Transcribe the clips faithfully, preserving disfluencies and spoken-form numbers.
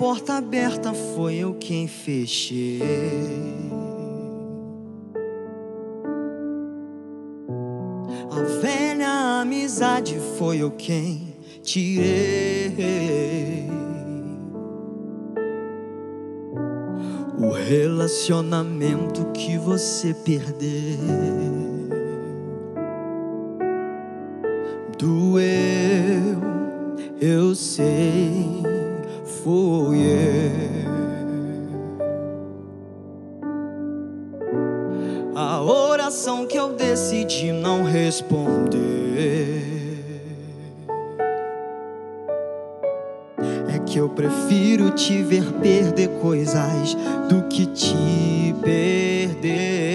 porta aberta foi eu quem fechei. A velha amizade foi eu quem tirei. O relacionamento que você perdeu doeu, eu sei, foi eu. A oração que eu decidi não responder é que eu prefiro te ver perder coisas do que te perder.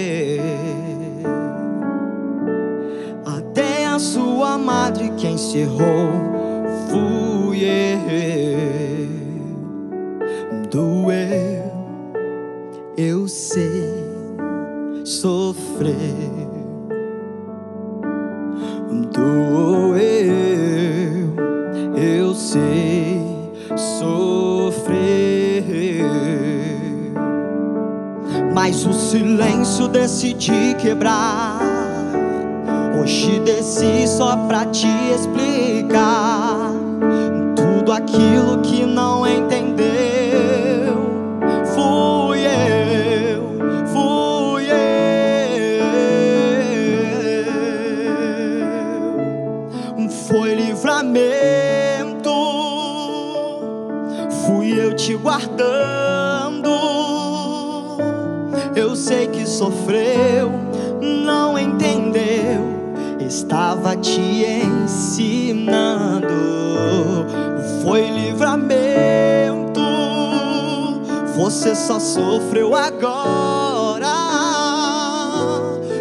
Sua madre quem encerrou fui eu. Doeu, eu sei, sofrer. Doeu, eu sei, sofrer. Mas o silêncio decidi quebrar. Hoje desci só pra te explicar tudo aquilo que não entendeu. Fui eu, fui eu. Foi livramento, fui eu te guardando. Eu sei que sofreu, não entendeu. Estava te ensinando. Foi livramento, você só sofreu agora.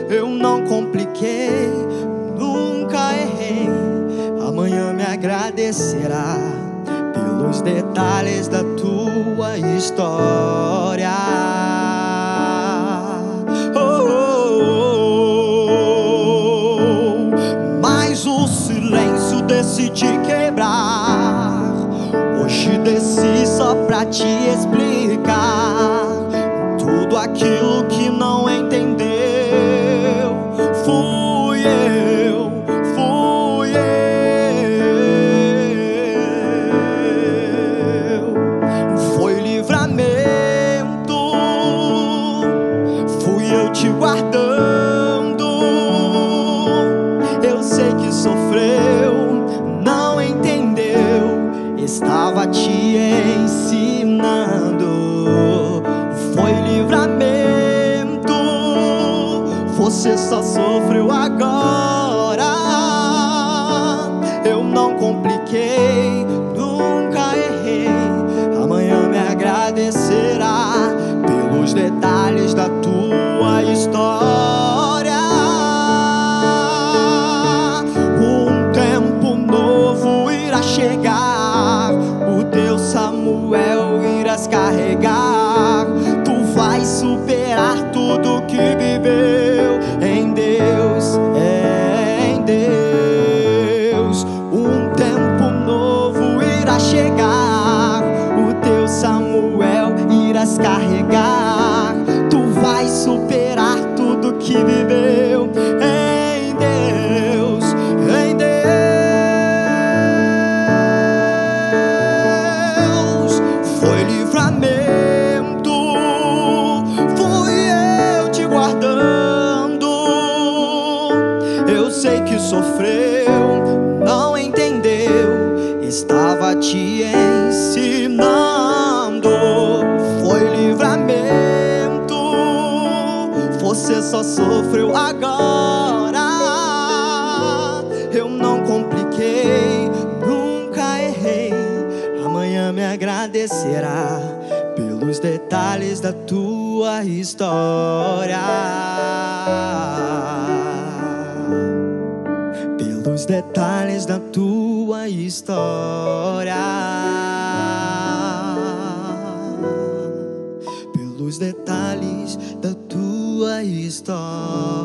Eu não compliquei, nunca errei. Amanhã me agradecerá pelos detalhes da tua história. Decidi quebrar. Hoje desci só pra te explicar tudo aquilo que não entendeu. Fui eu, fui eu. Foi livramento, fui eu te guardando. Eu sei que sofreu, estava te ensinando. Foi livramento, você só sofreu agora. Eu não compliquei, nunca errei. Amanhã me agradecerá pelos detalhes da tua história. Um tempo novo irá chegar, Samuel, irás carregar. Tu vais superar tudo que viveu. Em Deus, é em Deus. Um tempo novo irá chegar. O teu Samuel irás carregar. Tu vais superar tudo que viveu. Em Deus, em Deus. Sei que sofreu, não entendeu, estava te ensinando. Foi livramento, você só sofreu agora. Eu não compliquei, nunca errei. Amanhã me agradecerá pelos detalhes da tua história. Os detalhes da tua história. Pelos detalhes da tua história.